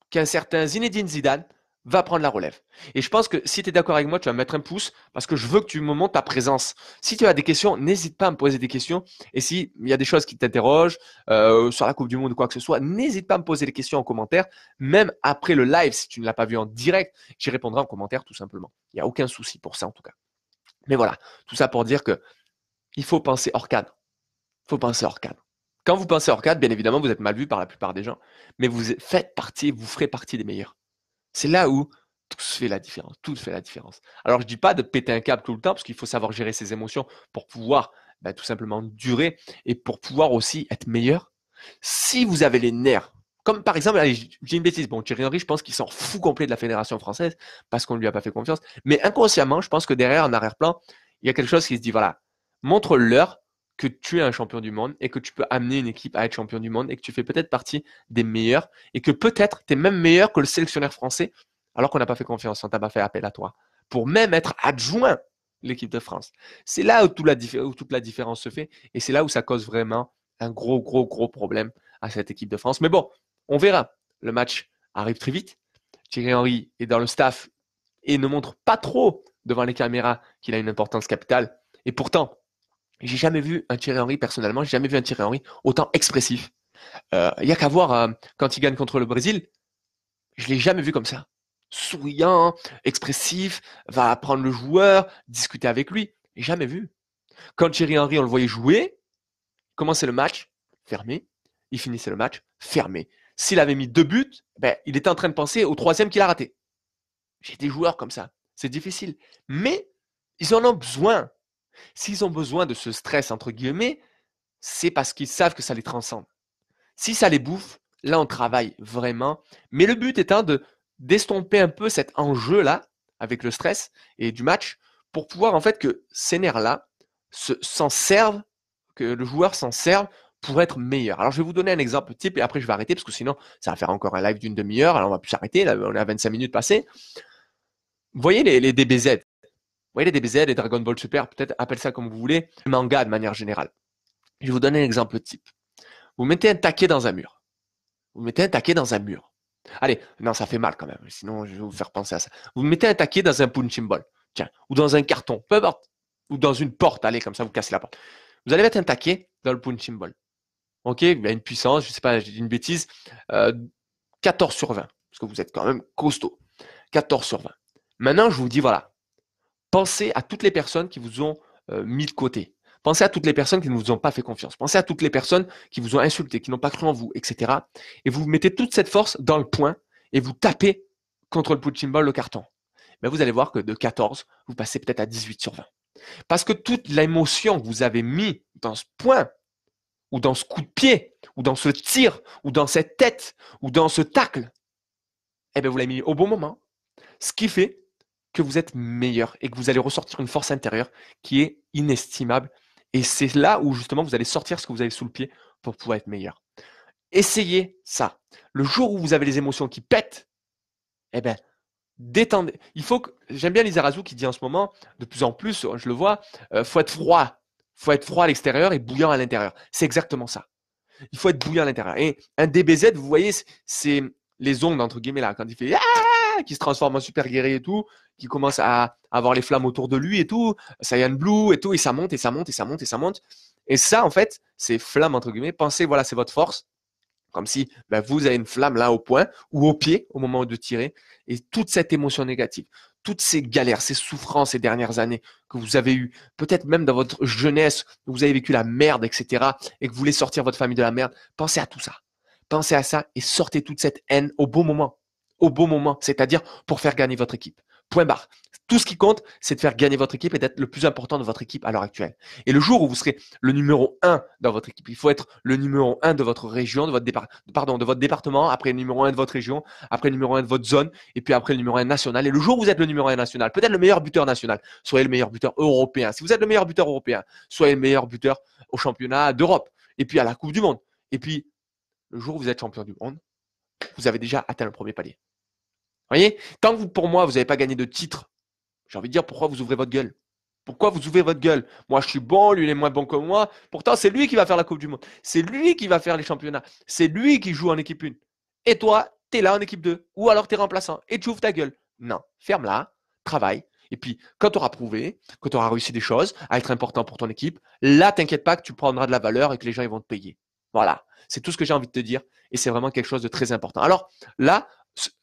qu'un certain Zinedine Zidane va prendre la relève. Et je pense que si tu es d'accord avec moi, tu vas me mettre un pouce parce que je veux que tu me montres ta présence. Si tu as des questions, n'hésite pas à me poser des questions. Et s'il y a des choses qui t'interrogent sur la Coupe du Monde ou quoi que ce soit, n'hésite pas à me poser des questions en commentaire. Même après le live, si tu ne l'as pas vu en direct, j'y répondrai en commentaire tout simplement. Il n'y a aucun souci pour ça en tout cas. Mais voilà, tout ça pour dire que il faut penser hors cadre. Il faut penser hors cadre. Quand vous pensez hors cadre, bien évidemment, vous êtes mal vu par la plupart des gens, mais vous ferez partie des meilleurs. C'est là où tout se fait la différence. Tout se fait la différence. Alors, je ne dis pas de péter un câble tout le temps parce qu'il faut savoir gérer ses émotions pour pouvoir tout simplement durer et pour pouvoir aussi être meilleur. Si vous avez les nerfs, comme par exemple, allez, j'ai une bêtise, Thierry Henry, je pense qu'il s'en fout complet de la Fédération française parce qu'on ne lui a pas fait confiance. Mais inconsciemment, je pense que derrière, en arrière-plan, il y a quelque chose qui se dit, voilà, montre-leur que tu es un champion du monde et que tu peux amener une équipe à être champion du monde et que tu fais peut-être partie des meilleurs et que peut-être tu es même meilleur que le sélectionneur français alors qu'on n'a pas fait confiance, on t'a pas fait appel à toi pour même être adjoint l'équipe de France. C'est là où toute la différence se fait et c'est là où ça cause vraiment un gros problème à cette équipe de France. Mais bon, on verra. Le match arrive très vite. Thierry Henry est dans le staff et ne montre pas trop devant les caméras qu'il a une importance capitale et pourtant, j'ai jamais vu un Thierry Henry, personnellement, j'ai jamais vu un Thierry Henry autant expressif. Il n'y a qu'à voir quand il gagne contre le Brésil, je ne l'ai jamais vu comme ça. souriant, expressif, va prendre le joueur, discuter avec lui. Jamais vu. Quand Thierry Henry, on le voyait jouer, commençait le match, fermé. Il finissait le match, fermé. S'il avait mis 2 buts, ben, il était en train de penser au 3e qu'il a raté. J'ai des joueurs comme ça. C'est difficile. Mais ils en ont besoin. S'ils ont besoin de ce stress, entre guillemets, c'est parce qu'ils savent que ça les transcende. Si ça les bouffe, là, on travaille vraiment. Mais le but étant de d'estomper un peu cet enjeu-là, avec le stress et du match, pour pouvoir en fait que ces nerfs-là s'en servent, que le joueur s'en serve pour être meilleur. Alors, je vais vous donner un exemple type et après, je vais arrêter parce que sinon, ça va faire encore un live d'une demi-heure. Alors, on va plus s'arrêter. Là, on est à 25 minutes passées. Vous voyez les DBZ. Vous voyez les DBZ, les Dragon Ball Super, peut-être appelle ça comme vous voulez, les mangas de manière générale. Je vais vous donner un exemple type. Vous mettez un taquet dans un mur. Vous mettez un taquet dans un mur. Allez, non, ça fait mal quand même. Sinon, je vais vous faire penser à ça. Vous mettez un taquet dans un punching ball. Tiens, ou dans un carton, peu importe. Ou dans une porte, allez, comme ça, vous cassez la porte. Vous allez mettre un taquet dans le punching ball. OK, il y a une puissance, je ne sais pas, j'ai dit une bêtise, 14 sur 20. Parce que vous êtes quand même costaud. 14 sur 20. Maintenant, je vous dis, voilà, pensez à toutes les personnes qui vous ont mis de côté. Pensez à toutes les personnes qui ne vous ont pas fait confiance. Pensez à toutes les personnes qui vous ont insulté, qui n'ont pas cru en vous, etc. Et vous mettez toute cette force dans le point et vous tapez contre le punching ball, le carton. Ben, vous allez voir que de 14, vous passez peut-être à 18 sur 20. Parce que toute l'émotion que vous avez mis dans ce point, ou dans ce coup de pied, ou dans ce tir, ou dans cette tête, ou dans ce tacle, eh bien, vous l'avez mis au bon moment, ce qui fait que vous êtes meilleur et que vous allez ressortir une force intérieure qui est inestimable. Et c'est là où justement vous allez sortir ce que vous avez sous le pied pour pouvoir être meilleur. Essayez ça. Le jour où vous avez les émotions qui pètent, eh bien, détendez. Il faut que, j'aime bien Lizarazu qui dit en ce moment, de plus en plus, je le vois, faut être froid. Il faut être froid à l'extérieur et bouillant à l'intérieur. C'est exactement ça. Il faut être bouillant à l'intérieur. Et un DBZ, vous voyez, c'est les ondes, entre guillemets, là, quand il fait « qui se transforme en super guerrier et tout, qui commence à avoir les flammes autour de lui et tout, Saiyan Blue et tout, et ça monte, et ça monte, et ça monte, et ça monte. Et ça, en fait, ces flammes, entre guillemets, pensez, voilà, c'est votre force. Comme si ben, vous avez une flamme là au poing ou au pied au moment de tirer. Et toute cette émotion négative, toutes ces galères, ces souffrances ces dernières années que vous avez eues, peut-être même dans votre jeunesse où vous avez vécu la merde, etc. et que vous voulez sortir votre famille de la merde, pensez à tout ça. Pensez à ça et sortez toute cette haine au bon moment. Au bon moment, c'est-à-dire pour faire gagner votre équipe. Point barre. Tout ce qui compte, c'est de faire gagner votre équipe et d'être le plus important de votre équipe à l'heure actuelle. Et le jour où vous serez le numéro 1 dans votre équipe, il faut être le numéro 1 de votre région, de votre département, après le numéro 1 de votre région, après le numéro 1 de votre zone, et puis après le numéro 1 national. Et le jour où vous êtes le numéro 1 national, peut-être le meilleur buteur national, soyez le meilleur buteur européen. Si vous êtes le meilleur buteur européen, soyez le meilleur buteur au championnat d'Europe, et puis à la Coupe du Monde. Et puis, le jour où vous êtes champion du monde, vous avez déjà atteint le premier palier. Vous voyez, tant que vous, pour moi, vous n'avez pas gagné de titre, j'ai envie de dire pourquoi vous ouvrez votre gueule. Pourquoi vous ouvrez votre gueule? Moi, je suis bon, lui, il est moins bon que moi. Pourtant, c'est lui qui va faire la Coupe du Monde. C'est lui qui va faire les championnats. C'est lui qui joue en équipe 1. Et toi, tu es là en équipe 2. Ou alors, tu es remplaçant et tu ouvres ta gueule. Non, ferme-la, travaille. Et puis, quand tu auras prouvé, quand tu auras réussi des choses à être important pour ton équipe, là, t'inquiète pas que tu prendras de la valeur et que les gens ils vont te payer. Voilà, c'est tout ce que j'ai envie de te dire et c'est vraiment quelque chose de très important. Alors là,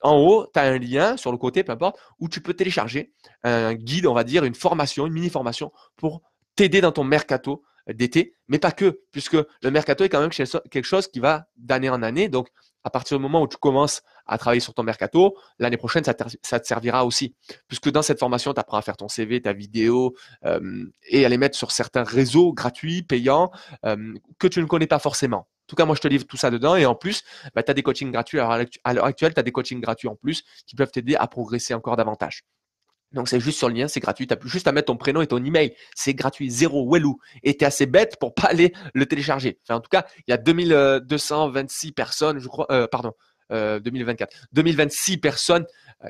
en haut, tu as un lien sur le côté, peu importe, où tu peux télécharger un guide, on va dire, une formation, une mini-formation pour t'aider dans ton mercato d'été, mais pas que, puisque le mercato est quand même quelque chose qui va d'année en année. Donc, à partir du moment où tu commences à travailler sur ton mercato, l'année prochaine, ça te servira aussi. Puisque dans cette formation, tu apprends à faire ton CV, ta vidéo et à les mettre sur certains réseaux gratuits, payants, que tu ne connais pas forcément. En tout cas, moi, je te livre tout ça dedans. Et en plus, bah, tu as des coachings gratuits. Alors, à l'heure actuelle, tu as des coachings gratuits en plus qui peuvent t'aider à progresser encore davantage. Donc, c'est juste sur le lien, c'est gratuit. Tu as juste à mettre ton prénom et ton email. C'est gratuit, zéro, wellou. Et tu es assez bête pour pas aller le télécharger. Enfin, en tout cas, il y a 2226 personnes, je crois, 2026 personnes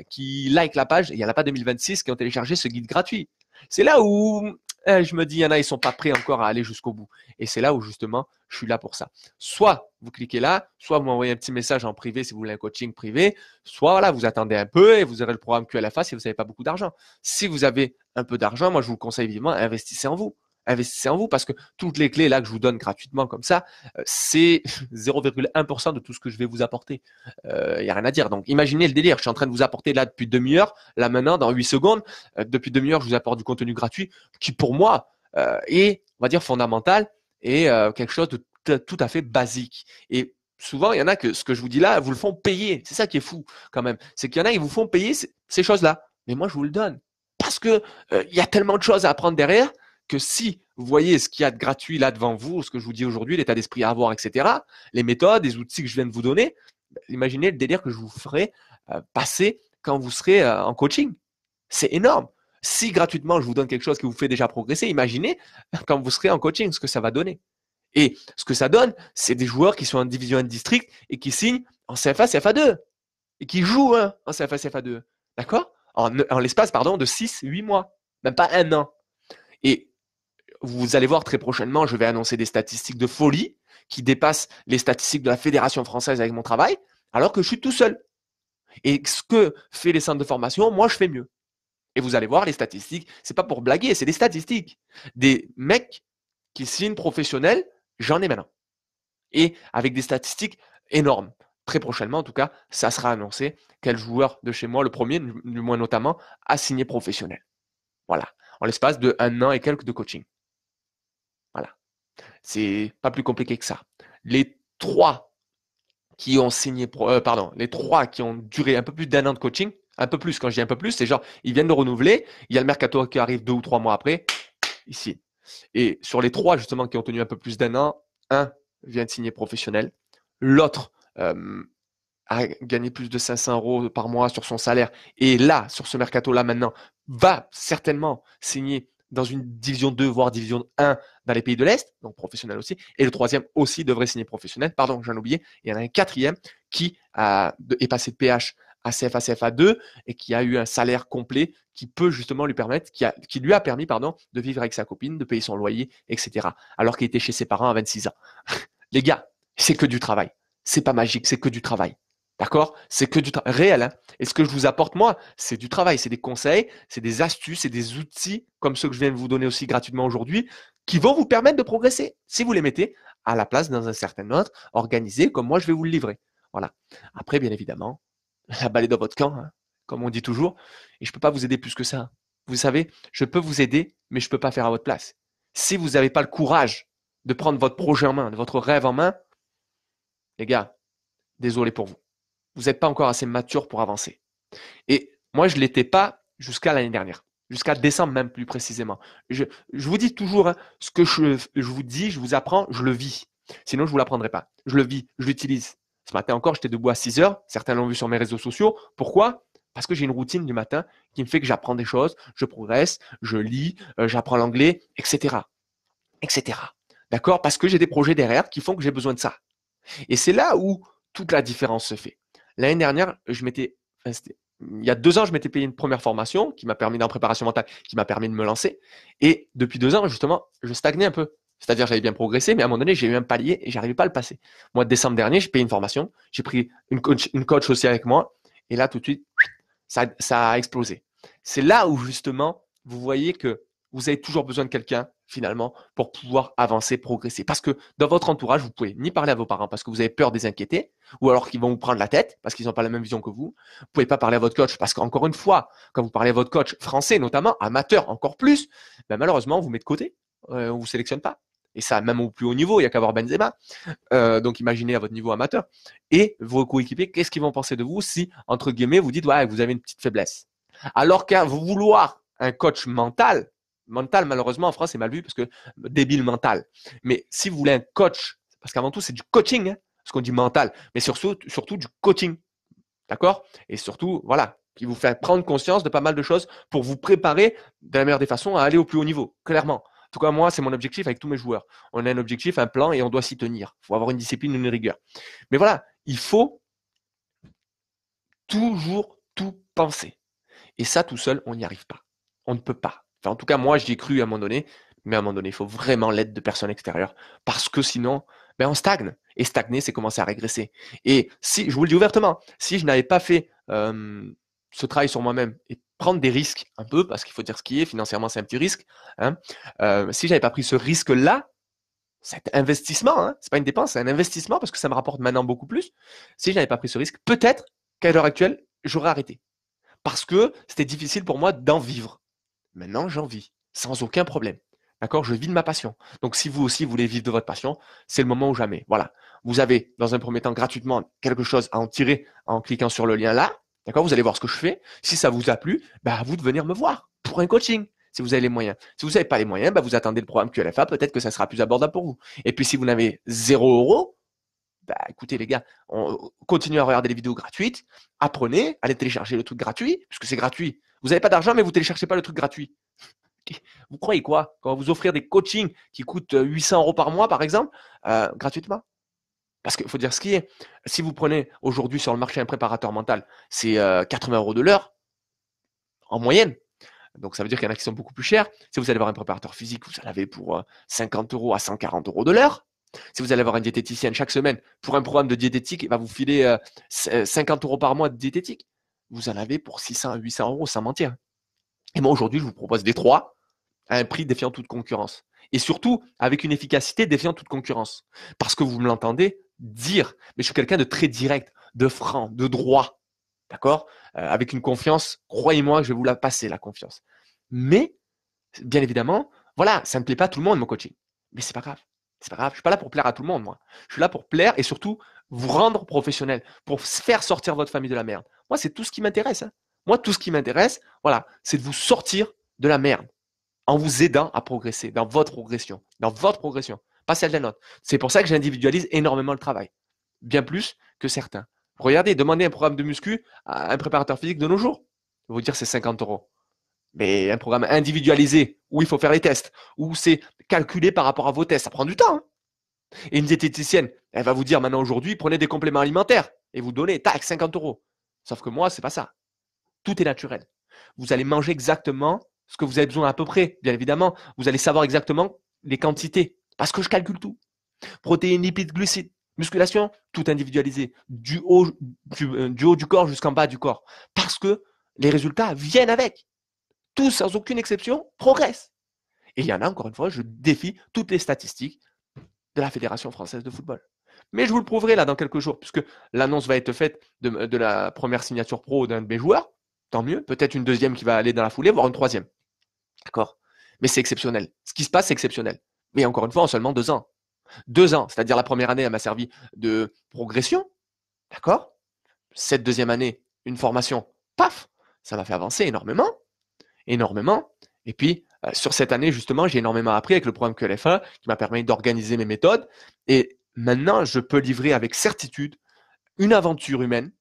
qui likent la page. Et il n'y en a pas 2026 qui ont téléchargé ce guide gratuit. C'est là où je me dis, il y en a, ils sont pas prêts encore à aller jusqu'au bout. Et c'est là où justement, je suis là pour ça. Soit vous cliquez là, soit vous m'envoyez un petit message en privé si vous voulez un coaching privé, soit voilà, vous attendez un peu et vous aurez le programme QLFA si vous n'avez pas beaucoup d'argent. Si vous avez un peu d'argent, moi je vous conseille vivement, investissez en vous. investissez en vous, parce que toutes les clés là que je vous donne gratuitement comme ça, c'est 0,1% de tout ce que je vais vous apporter. Il n'y a rien à dire. Donc imaginez le délire, je suis en train de vous apporter là depuis demi-heure, là maintenant dans 8 secondes, depuis demi-heure je vous apporte du contenu gratuit qui pour moi est, on va dire, fondamental et quelque chose de tout à fait basique. Et souvent, il y en a que ce que je vous dis là, vous le font payer. C'est ça qui est fou quand même. C'est qu'il y en a, ils vous font payer ces choses-là. Mais moi, je vous le donne. Parce que il y a tellement de choses à apprendre derrière que si vous voyez ce qu'il y a de gratuit là devant vous, ce que je vous dis aujourd'hui, l'état d'esprit à avoir, etc., les méthodes, les outils que je viens de vous donner, imaginez le délire que je vous ferai passer quand vous serez en coaching. C'est énorme. Si gratuitement, je vous donne quelque chose qui vous fait déjà progresser, imaginez quand vous serez en coaching ce que ça va donner. Et ce que ça donne, c'est des joueurs qui sont en division 1 district et qui signent en CFA, CFA2 et qui jouent en CFA, CFA2. D'accord ? En l'espace, de 6-8 mois, même pas un an. Et vous allez voir très prochainement, je vais annoncer des statistiques de folie qui dépassent les statistiques de la Fédération française avec mon travail, alors que je suis tout seul. Et ce que fait les centres de formation, moi, je fais mieux. Et vous allez voir les statistiques. C'est pas pour blaguer, c'est des statistiques. Des mecs qui signent professionnels, j'en ai maintenant. Et avec des statistiques énormes. Très prochainement, en tout cas, ça sera annoncé quel joueur de chez moi, le premier, du moins notamment, a signé professionnel. Voilà. En l'espace de 1 an et quelques de coaching. Voilà. C'est pas plus compliqué que ça. Les trois qui ont duré un peu plus d'1 an de coaching, un peu plus, quand je dis un peu plus, c'est genre, ils viennent de renouveler, il y a le mercato qui arrive 2 ou 3 mois après, ici. Et sur les 3, justement, qui ont tenu un peu plus d'1 an, 1 vient de signer professionnel, l'autre a gagné plus de 500 € par mois sur son salaire et là, sur ce mercato-là maintenant, va certainement signer dans une division 2, voire division 1 dans les pays de l'Est, donc professionnel aussi, et le 3e aussi devrait signer professionnel. Pardon, j'en ai oublié, il y en a un 4e qui est passé de PH à CFA, CFA2 et qui a eu un salaire complet qui peut justement lui permettre, qui lui a permis, de vivre avec sa copine, de payer son loyer, etc. alors qu'il était chez ses parents à 26 ans. Les gars, c'est que du travail. C'est pas magique, c'est que du travail. D'accord ? C'est que du travail réel. Et ce que je vous apporte, moi, c'est du travail, c'est des conseils, c'est des astuces, c'est des outils comme ceux que je viens de vous donner aussi gratuitement aujourd'hui qui vont vous permettre de progresser si vous les mettez à la place dans un certain ordre organisé comme moi, je vais vous le livrer. Voilà. Après, bien évidemment, la balle est dans votre camp, comme on dit toujours. Et je ne peux pas vous aider plus que ça. Vous savez, je peux vous aider, mais je ne peux pas faire à votre place. Si vous n'avez pas le courage de prendre votre projet en main, de votre rêve en main, les gars, désolé pour vous. Vous n'êtes pas encore assez mature pour avancer. Et moi, je ne l'étais pas jusqu'à l'année dernière, jusqu'à décembre même plus précisément. Je vous dis toujours, ce que je vous dis, je vous apprends, je le vis. Sinon, je ne vous l'apprendrai pas. Je le vis, je l'utilise. Ce matin encore, j'étais debout à 6 heures. Certains l'ont vu sur mes réseaux sociaux. Pourquoi ? Parce que j'ai une routine du matin qui me fait que j'apprends des choses, je progresse, je lis, j'apprends l'anglais, etc. etc. D'accord ? Parce que j'ai des projets derrière qui font que j'ai besoin de ça. Et c'est là où toute la différence se fait. L'année dernière, il y a 2 ans, je m'étais payé une première formation qui m'a permis en préparation mentale, qui m'a permis de me lancer. Et depuis 2 ans, justement, je stagnais un peu. C'est-à-dire, j'avais bien progressé, mais à un moment donné, j'ai eu un palier et je n'arrivais pas à le passer. Moi, décembre dernier, j'ai payé une formation. J'ai pris une coach aussi avec moi. Et là, tout de suite, ça a explosé. C'est là où, justement, vous voyez que vous avez toujours besoin de quelqu'un finalement, pour pouvoir avancer, progresser. Parce que dans votre entourage, vous pouvez ni parler à vos parents parce que vous avez peur de les inquiéter ou alors qu'ils vont vous prendre la tête parce qu'ils n'ont pas la même vision que vous. Vous ne pouvez pas parler à votre coach parce qu'encore une fois, quand vous parlez à votre coach français, notamment amateur encore plus, malheureusement, on vous met de côté, on ne vous sélectionne pas. Et ça, même au plus haut niveau, il n'y a qu'à voir Benzema. Donc, imaginez à votre niveau amateur. Et vos coéquipiers, qu'est-ce qu'ils vont penser de vous si, entre guillemets, vous dites « ouais, vous avez une petite faiblesse ». Alors qu'à vouloir un coach mental, malheureusement, en France, c'est mal vu parce que débile mental. Mais si vous voulez un coach, parce qu'avant tout, c'est du coaching, ce qu'on dit mental, mais surtout du coaching. D'accord ? Et surtout, voilà, qui vous fait prendre conscience de pas mal de choses pour vous préparer de la meilleure des façons à aller au plus haut niveau, clairement. En tout cas, moi, c'est mon objectif avec tous mes joueurs. On a un objectif, un plan et on doit s'y tenir. Il faut avoir une discipline, une rigueur. Mais voilà, il faut toujours tout penser. Et ça, tout seul, on n'y arrive pas. On ne peut pas. En tout cas, moi, j'y ai cru à un moment donné, mais à un moment donné, il faut vraiment l'aide de personnes extérieures parce que sinon, on stagne. Et stagner, c'est commencer à régresser. Et si, je vous le dis ouvertement, si je n'avais pas fait ce travail sur moi-même et prendre des risques un peu, parce qu'il faut dire ce qui est, financièrement, c'est un petit risque. Hein. Si je n'avais pas pris ce risque-là, cet investissement, hein, ce n'est pas une dépense, c'est un investissement parce que ça me rapporte maintenant beaucoup plus. Si je n'avais pas pris ce risque, peut-être qu'à l'heure actuelle, j'aurais arrêté. Parce que c'était difficile pour moi d'en vivre. Maintenant, j'en vis, sans aucun problème. D'accord, je vis de ma passion. Donc, si vous aussi voulez vivre de votre passion, c'est le moment ou jamais. Voilà. Vous avez, dans un premier temps, gratuitement quelque chose à en tirer en cliquant sur le lien là. D'accord, vous allez voir ce que je fais. Si ça vous a plu, bah, à vous de venir me voir pour un coaching, si vous avez les moyens. Si vous n'avez pas les moyens, bah, vous attendez le programme QLFA. Peut-être que ça sera plus abordable pour vous. Et puis, si vous n'avez 0 €, bah, écoutez, les gars, continuez à regarder les vidéos gratuites. Apprenez, allez télécharger le truc gratuit, puisque c'est gratuit. Vous n'avez pas d'argent, mais vous ne téléchargez pas le truc gratuit. Vous croyez quoi? Quand vous offrir des coachings qui coûtent 800 € par mois, par exemple, gratuitement. Parce qu'il faut dire ce qui est. Si vous prenez aujourd'hui sur le marché un préparateur mental, c'est 80 € de l'heure en moyenne. Donc, ça veut dire qu'il y en a qui sont beaucoup plus chers. Si vous allez voir un préparateur physique, vous en avez pour 50 € à 140 € de l'heure. Si vous allez voir un diététicien chaque semaine pour un programme de diététique, il va vous filer 50 € par mois de diététique. Vous en avez pour 600 à 800 € sans mentir. Et moi, aujourd'hui, je vous propose des 3 à un prix défiant toute concurrence. Et surtout, avec une efficacité défiant toute concurrence. Parce que vous me l'entendez dire, mais je suis quelqu'un de très direct, de franc, de droit. D'accord ? Avec une confiance, croyez-moi, je vais vous la passer, la confiance. Mais, bien évidemment, voilà, ça ne plaît pas à tout le monde, mon coaching. Mais c'est pas grave. C'est pas grave. Je suis pas là pour plaire à tout le monde, moi. Je suis là pour plaire et surtout vous rendre professionnel, pour faire sortir votre famille de la merde. Moi, c'est tout ce qui m'intéresse. Hein. Moi, tout ce qui m'intéresse, voilà, c'est de vous sortir de la merde en vous aidant à progresser dans votre progression, pas celle de la nôtre. C'est pour ça que j'individualise énormément le travail, bien plus que certains. Regardez, demandez un programme de muscu à un préparateur physique de nos jours. Je vais vous dire c'est 50 €. Mais un programme individualisé où il faut faire les tests, où c'est calculé par rapport à vos tests, ça prend du temps. Hein. Et une diététicienne, elle va vous dire maintenant aujourd'hui, prenez des compléments alimentaires et vous donnez, tac, 50 €. Sauf que moi, c'est pas ça. Tout est naturel. Vous allez manger exactement ce que vous avez besoin à peu près, bien évidemment. Vous allez savoir exactement les quantités parce que je calcule tout. Protéines, lipides, glucides, musculation, tout individualisé. Du haut du corps jusqu'en bas du corps. Parce que les résultats viennent avec. Tous, sans aucune exception, progressent. Et il y en a, encore une fois, je défie toutes les statistiques de la Fédération française de football. Mais je vous le prouverai là dans quelques jours puisque l'annonce va être faite de la première signature pro d'un de mes joueurs. Tant mieux, peut-être une deuxième qui va aller dans la foulée, voire une troisième. D'accord? Mais c'est exceptionnel. Ce qui se passe, c'est exceptionnel. Mais encore une fois, en seulement 2 ans. 2 ans, c'est-à-dire la première année, elle m'a servi de progression. D'accord? Cette deuxième année, une formation, paf, ça m'a fait avancer énormément. Et puis, sur cette année, justement, j'ai énormément appris avec le programme QLFA qui m'a permis d'organiser mes méthodes. Et maintenant, je peux livrer avec certitude une aventure humaine,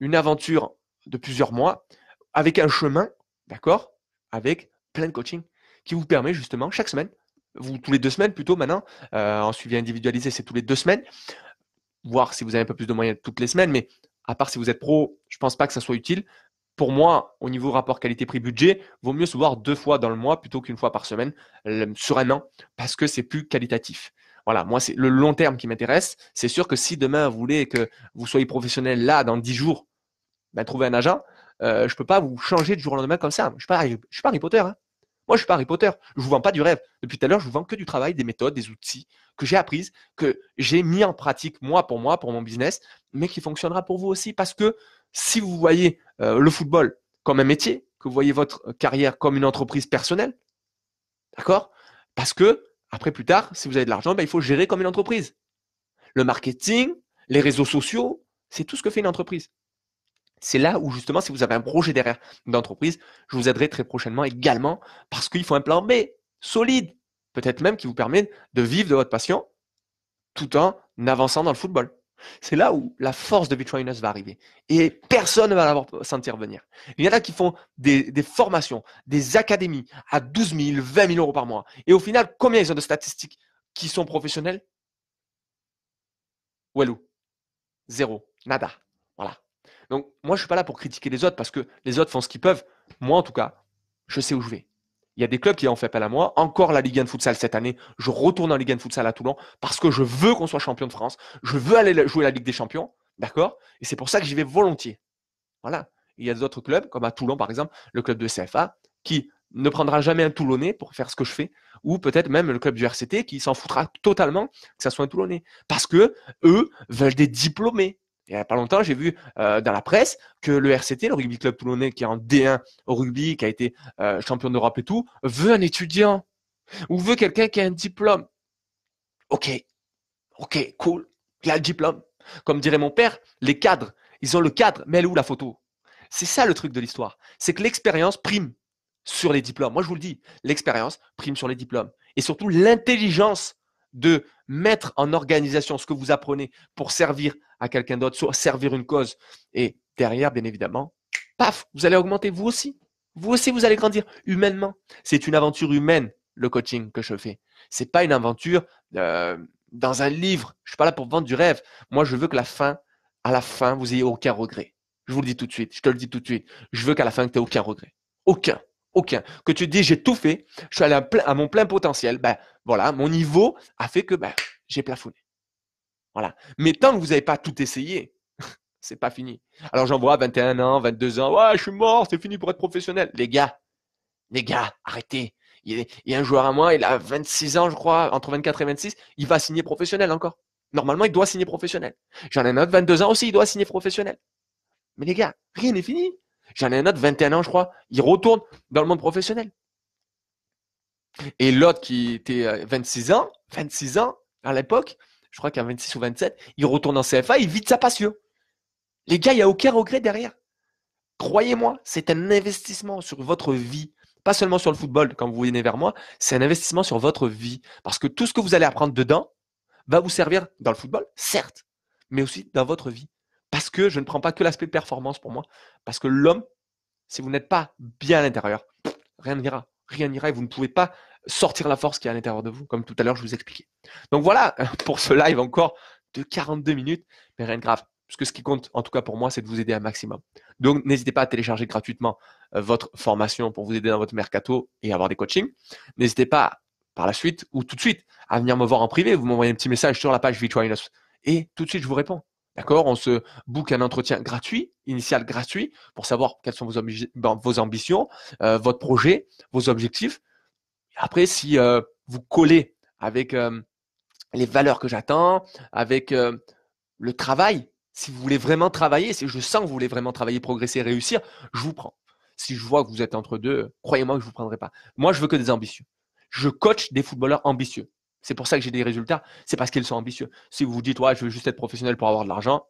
une aventure de plusieurs mois, avec un chemin, d'accord, avec plein de coaching qui vous permet justement chaque semaine, tous les 2 semaines plutôt maintenant, en suivi individualisé, c'est tous les 2 semaines, voire si vous avez un peu plus de moyens toutes les semaines, mais à part si vous êtes pro, je ne pense pas que ça soit utile. Pour moi, au niveau rapport qualité-prix-budget, vaut mieux se voir 2 fois dans le mois plutôt qu'une fois par semaine sur un an parce que c'est plus qualitatif. Voilà, moi, c'est le long terme qui m'intéresse. C'est sûr que si demain, vous voulez que vous soyez professionnel là, dans 10 jours, ben, trouvez un agent. Je ne peux pas vous changer du jour au lendemain comme ça. Je ne suis pas Harry Potter. Hein. Moi, je ne suis pas Harry Potter. Je ne vous vends pas du rêve. Depuis tout à l'heure, je vous vends que du travail, des méthodes, des outils que j'ai apprises, que j'ai mis en pratique moi, pour mon business, mais qui fonctionnera pour vous aussi. Parce que si vous voyez le football comme un métier, que vous voyez votre carrière comme une entreprise personnelle, d'accord ? Parce que, après, plus tard, si vous avez de l'argent, ben, il faut gérer comme une entreprise. Le marketing, les réseaux sociaux, c'est tout ce que fait une entreprise. C'est là où, justement, si vous avez un projet derrière d'entreprise, je vous aiderai très prochainement également parce qu'il faut un plan B solide, peut-être même qui vous permet de vivre de votre passion tout en avançant dans le football. C'est là où la force de Bitcoiners va arriver et personne ne va l'avoir sentir venir. Il y en a qui font des formations, des académies à 12 000, 20 000 € par mois. Et au final, combien ils ont de statistiques qui sont professionnelles? Walou, 0, nada, voilà. Donc, moi, je ne suis pas là pour critiquer les autres parce que les autres font ce qu'ils peuvent. Moi, en tout cas, je sais où je vais. Il y a des clubs qui ont fait appel à moi. Encore la Ligue 1 de futsal cette année. Je retourne en Ligue 1 de futsal à Toulon parce que je veux qu'on soit champion de France. Je veux aller jouer la Ligue des Champions. D'accord? Et c'est pour ça que j'y vais volontiers. Voilà. Il y a d'autres clubs, comme à Toulon par exemple, le club de CFA, qui ne prendra jamais un Toulonnais pour faire ce que je fais, ou peut-être même le club du RCT qui s'en foutra totalement que ça soit un Toulonnais, parce que eux veulent des diplômés. Il n'y a pas longtemps, j'ai vu dans la presse que le RCT, le rugby club toulonnais qui est en D1 au rugby, qui a été champion d'Europe et tout, veut un étudiant ou veut quelqu'un qui a un diplôme. Ok, cool, il a le diplôme. Comme dirait mon père, les cadres, ils ont le cadre, mais elle est où la photo? C'est ça le truc de l'histoire, c'est que l'expérience prime sur les diplômes. Moi, je vous le dis, l'expérience prime sur les diplômes et surtout l'intelligence de mettre en organisation ce que vous apprenez pour servir à quelqu'un d'autre, servir une cause. Et derrière, bien évidemment, paf, vous allez augmenter vous aussi. Vous aussi, vous allez grandir humainement. C'est une aventure humaine, le coaching que je fais. Ce n'est pas une aventure dans un livre. Je ne suis pas là pour vendre du rêve. Moi, je veux que à la fin, vous n'ayez aucun regret. Je vous le dis tout de suite. Je te le dis tout de suite. Je veux qu'à la fin, que tu n'aies aucun regret. Aucun. Que tu te dis, j'ai tout fait, je suis allé à mon plein potentiel, ben voilà, mon niveau a fait que ben, j'ai plafonné. Voilà. Mais tant que vous n'avez pas tout essayé, c'est pas fini. Alors j'en vois 21 ans, 22 ans, ouais, je suis mort, c'est fini pour être professionnel. Les gars, arrêtez. Il y a un joueur à moi, il a 26 ans, je crois, entre 24 et 26, il va signer professionnel encore. Normalement, il doit signer professionnel. J'en ai un autre, 22 ans aussi, il doit signer professionnel. Mais les gars, rien n'est fini. J'en ai un autre, 21 ans, je crois. Il retourne dans le monde professionnel. Et l'autre qui était 26 ans à l'époque, je crois qu'il a 26 ou 27, il retourne en CFA, il vide sa passion. Les gars, il n'y a aucun regret derrière. Croyez-moi, c'est un investissement sur votre vie. Pas seulement sur le football, quand vous venez vers moi, c'est un investissement sur votre vie. Parce que tout ce que vous allez apprendre dedans va vous servir dans le football, certes, mais aussi dans votre vie. Parce que je ne prends pas que l'aspect performance pour moi. Parce que l'homme, si vous n'êtes pas bien à l'intérieur, rien n'ira. Rien n'ira et vous ne pouvez pas sortir la force qui est à l'intérieur de vous, comme tout à l'heure je vous expliquais. Donc voilà pour ce live encore de 42 minutes, mais rien de grave. Parce que ce qui compte, en tout cas pour moi, c'est de vous aider un maximum. Donc n'hésitez pas à télécharger gratuitement votre formation pour vous aider dans votre mercato et avoir des coachings. N'hésitez pas par la suite ou tout de suite à venir me voir en privé. Vous m'envoyez un petit message sur la page Vitrinos et tout de suite je vous réponds. D'accord, on se book un entretien gratuit, initial gratuit, pour savoir quelles sont vos ambitions, votre projet, vos objectifs. Après, si vous collez avec les valeurs que j'attends, avec le travail, si vous voulez vraiment travailler, si je sens que vous voulez vraiment travailler, progresser, réussir, je vous prends. Si je vois que vous êtes entre deux, croyez-moi que je ne vous prendrai pas. Moi, je veux que des ambitieux. Je coach des footballeurs ambitieux. C'est pour ça que j'ai des résultats. C'est parce qu'ils sont ambitieux. Si vous vous dites, ouais, je veux juste être professionnel pour avoir de l'argent.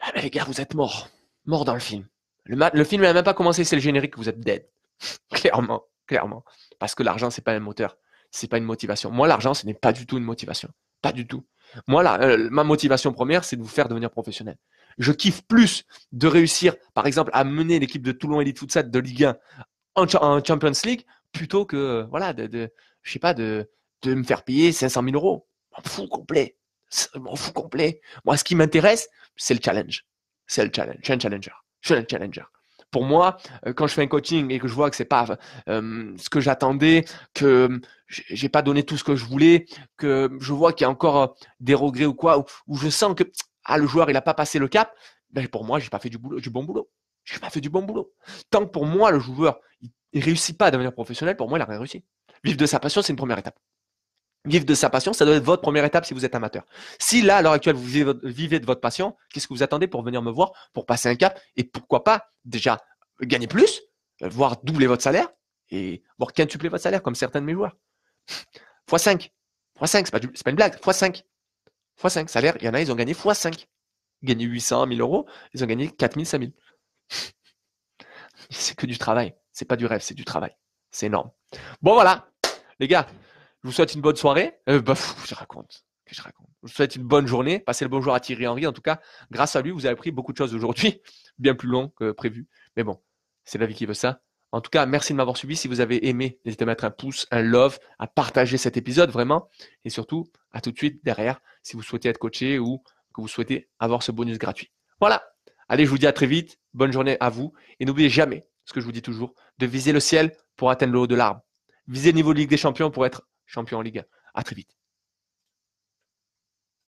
Ah ben les gars, vous êtes morts. Morts dans le film. Le film n'a même pas commencé. C'est le générique. Vous êtes dead. Clairement. Parce que l'argent, ce n'est pas un moteur. Ce n'est pas une motivation. Moi, l'argent, ce n'est pas du tout une motivation. Pas du tout. Moi, ma motivation première, c'est de vous faire devenir professionnel. Je kiffe plus de réussir, par exemple, à mener l'équipe de Toulon Elite Futsal de Ligue 1 en Champions League plutôt que, voilà, je sais pas, de me faire payer 500 000 euros. Je m'en fous complet. Moi, ce qui m'intéresse, c'est le challenge. Je suis un challenger. Pour moi, quand je fais un coaching et que je vois que c'est pas ce que j'attendais, que j'ai pas donné tout ce que je voulais, que je vois qu'il y a encore des regrets ou quoi, ou je sens que le joueur, il a pas passé le cap, ben pour moi, j'ai pas fait du bon boulot. J'ai pas fait du bon boulot. Tant que pour moi, le joueur, il réussit pas à devenir professionnel, pour moi, il a rien réussi. Vivre de sa passion, c'est une première étape. Vivre de sa passion, ça doit être votre première étape si vous êtes amateur. Si là, à l'heure actuelle, vous vivez de votre passion, qu'est-ce que vous attendez pour venir me voir, pour passer un cap et pourquoi pas déjà gagner plus, voire doubler votre salaire et voire quintupler votre salaire comme certains de mes joueurs. x5, c'est pas une blague, x5 salaire, il y en a, ils ont gagné x5. Gagné 800, 1000 euros, ils ont gagné 4000, 5000. C'est que du travail, c'est pas du rêve, c'est du travail. C'est énorme. Bon, voilà. Les gars, je vous souhaite une bonne soirée. Je vous souhaite une bonne journée. Passez le bonjour à Thierry Henry. En tout cas, grâce à lui, vous avez appris beaucoup de choses aujourd'hui. Bien plus long que prévu. Mais bon, c'est la vie qui veut ça. En tout cas, merci de m'avoir suivi. Si vous avez aimé, n'hésitez à mettre un pouce, un love, à partager cet épisode vraiment. Et surtout, à tout de suite derrière, si vous souhaitez être coaché ou que vous souhaitez avoir ce bonus gratuit. Voilà. Allez, je vous dis à très vite. Bonne journée à vous. Et n'oubliez jamais ce que je vous dis toujours, de viser le ciel pour atteindre le haut de l'arbre. Visez le niveau de Ligue des Champions pour être champion en Ligue 1. À très vite.